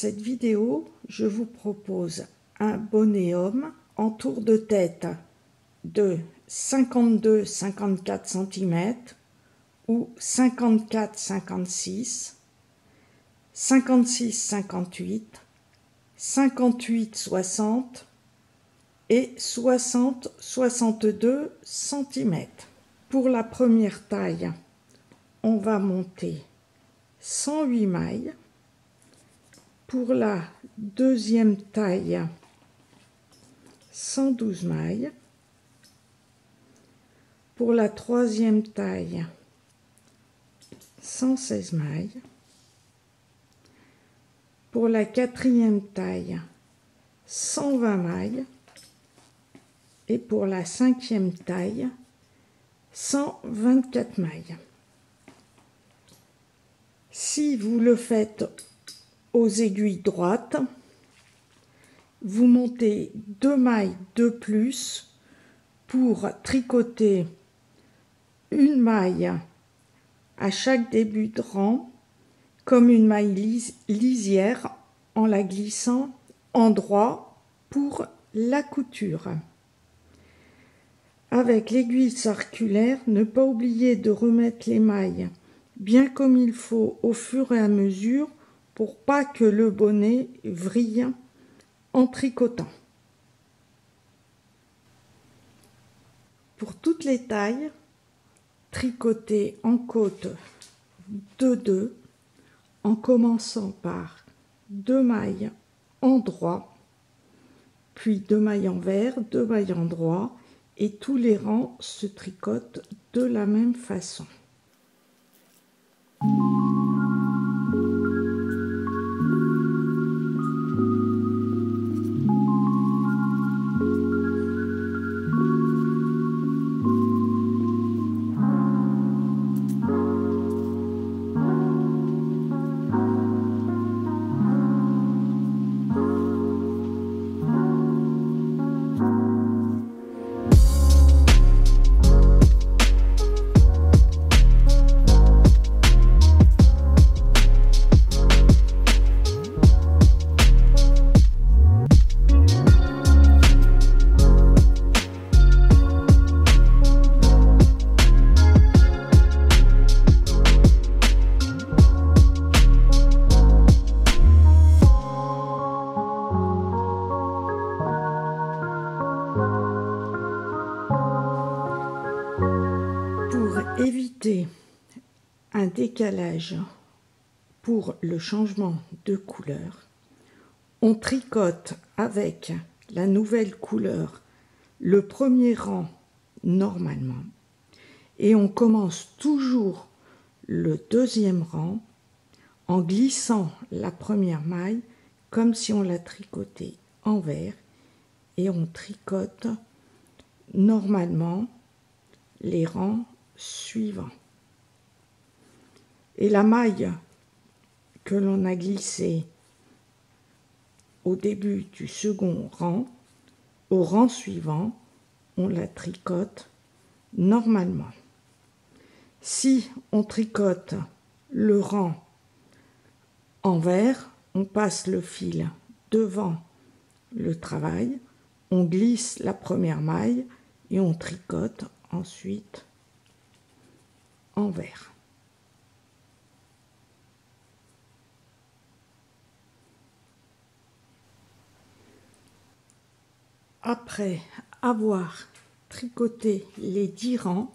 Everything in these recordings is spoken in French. cette vidéo, je vous propose un bonhéum en tour de tête de 52-54 cm ou 54-56, 56-58, 58-60 et 60-62 cm. Pour la première taille, on va monter 108 mailles. Pour la deuxième taille, 112 mailles. Pour la troisième taille, 116 mailles. Pour la quatrième taille, 120 mailles. Et pour la cinquième taille, 124 mailles. Si vous le faites aux aiguilles droites, vous montez 2 mailles de plus pour tricoter une maille à chaque début de rang, comme une maille lisière, en la glissant en droit pour la couture. Avec l'aiguille circulaire, ne pas oublier de remettre les mailles bien comme il faut au fur et à mesure pour pas que le bonnet vrille en tricotant. Pour toutes les tailles, tricotez en côte de 2 en commençant par 2 mailles en droit, puis 2 mailles en vert, 2 mailles en droit, et tous les rangs se tricotent de la même façon. Un décalage pour le changement de couleur, on tricote avec la nouvelle couleur le premier rang normalement et on commence toujours le deuxième rang en glissant la première maille comme si on la tricotait en vert et on tricote normalement les rangs suivant. Et la maille que l'on a glissée au début du second rang, au rang suivant, on la tricote normalement. Si on tricote le rang en vert, on passe le fil devant le travail, on glisse la première maille et on tricote ensuite en vert. Après avoir tricoté les 10 rangs,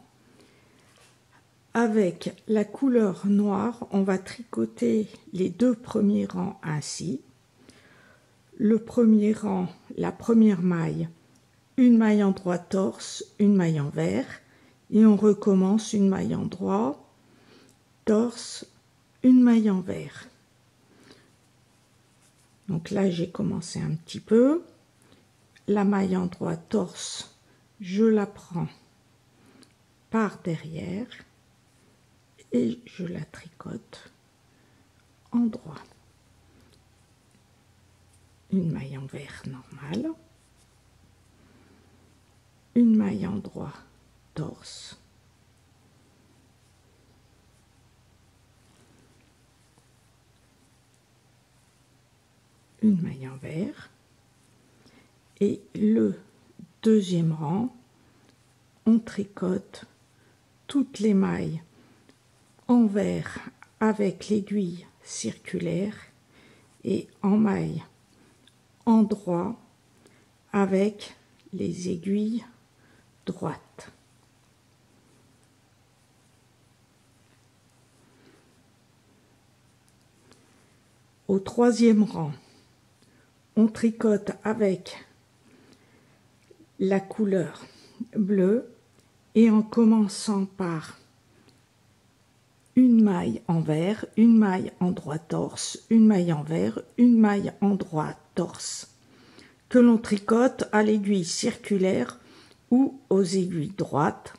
avec la couleur noire, on va tricoter les 2 premiers rangs ainsi. Le premier rang, la première maille, une maille en droit torse, une maille en vert, et on recommence une maille en droit, torse, une maille en vert. Donc là, j'ai commencé un petit peu. La maille en droit torse, je la prends par derrière et je la tricote en droit. Une maille en vert normale, une maille en droit torse, une maille envers, et le deuxième rang, on tricote toutes les mailles envers avec l'aiguille circulaire et en maille endroit avec les aiguilles droites. Au troisième rang, on tricote avec la couleur bleue et en commençant par une maille envers, une maille endroit torse, une maille envers, une maille endroit torse, que l'on tricote à l'aiguille circulaire ou aux aiguilles droites,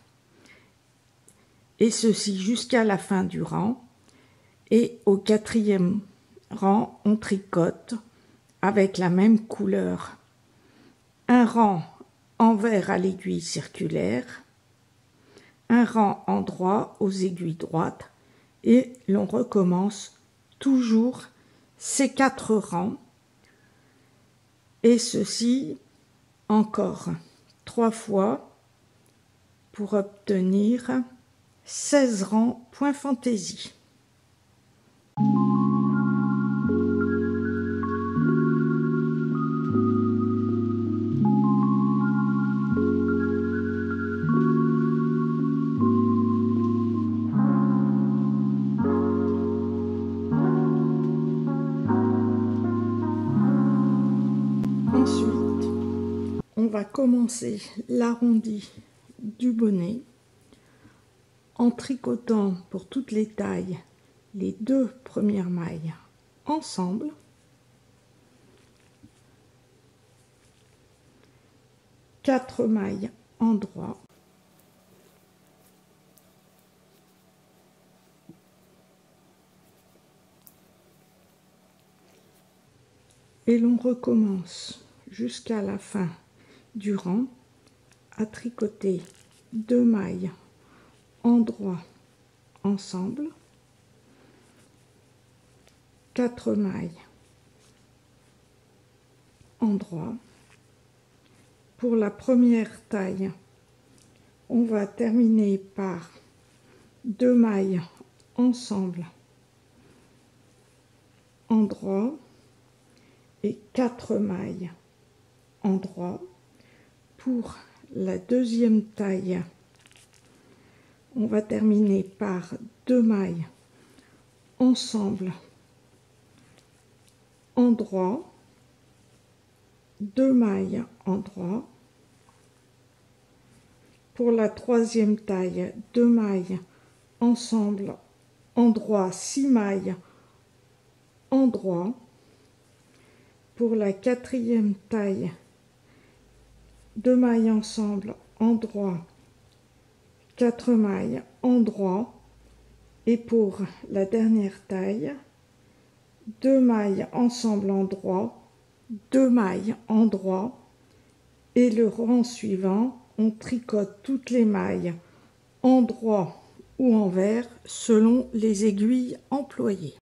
et ceci jusqu'à la fin du rang. Et au quatrième rang, on tricote avec la même couleur un rang envers à l'aiguille circulaire, un rang endroit aux aiguilles droites, et l'on recommence toujours ces quatre rangs, et ceci encore 3 fois pour obtenir 16 rangs point fantaisie. On va commencer l'arrondi du bonnet en tricotant pour toutes les tailles les 2 premières mailles ensemble – 4 mailles endroit, 4 et l'on recommence jusqu'à la fin du rang à tricoter 2 mailles endroit ensemble, 4 mailles endroit. Pour la première taille, on va terminer par 2 mailles ensemble endroit et 4 mailles endroit. Pour la deuxième taille, on va terminer par 2 mailles ensemble endroit, 2 mailles endroit. Pour la troisième taille, 2 mailles ensemble endroit, 6 mailles endroit. Pour la quatrième taille, 2 mailles ensemble endroit, 4 mailles endroit. Et pour la dernière taille, 2 mailles ensemble endroit, 2 mailles endroit. Et le rang suivant, on tricote toutes les mailles endroit ou envers selon les aiguilles employées.